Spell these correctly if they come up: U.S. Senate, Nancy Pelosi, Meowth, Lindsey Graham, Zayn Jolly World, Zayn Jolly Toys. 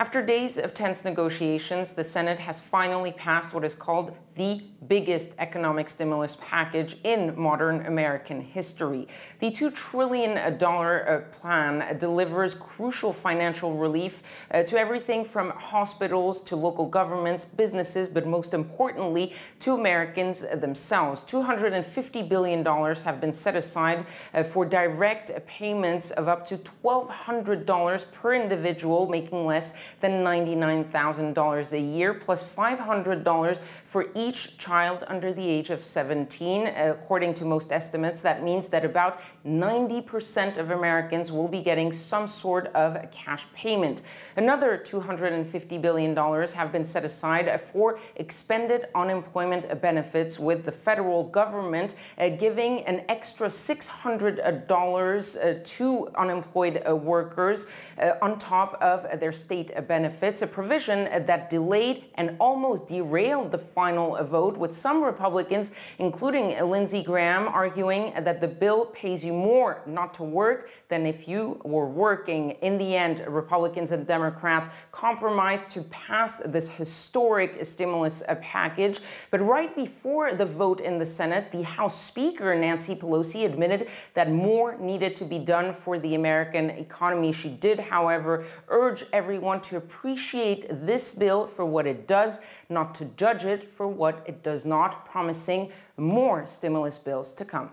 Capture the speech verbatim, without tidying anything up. After days of tense negotiations, the Senate has finally passed what is called the biggest economic stimulus package in modern American history. The two trillion dollar plan delivers crucial financial relief to everything from hospitals to local governments, businesses, but most importantly, to Americans themselves. two hundred fifty billion dollars have been set aside for direct payments of up to twelve hundred dollars per individual, making less than ninety-nine thousand dollars a year, plus five hundred dollars for each child under the age of seventeen. According to most estimates, that means that about ninety percent of Americans will be getting some sort of cash payment. Another two hundred fifty billion dollars have been set aside for expanded unemployment benefits, with the federal government giving an extra six hundred dollars to unemployed workers on top of their state benefits, a provision that delayed and almost derailed the final vote, with some Republicans, including Lindsey Graham, arguing that the bill pays you more not to work than if you were working. In the end, Republicans and Democrats compromised to pass this historic stimulus package. But right before the vote in the Senate, the House Speaker, Nancy Pelosi, admitted that more needed to be done for the American economy. She did, however, urge everyone to appreciate this bill for what it does, not to judge it for what it does not, promising more stimulus bills to come.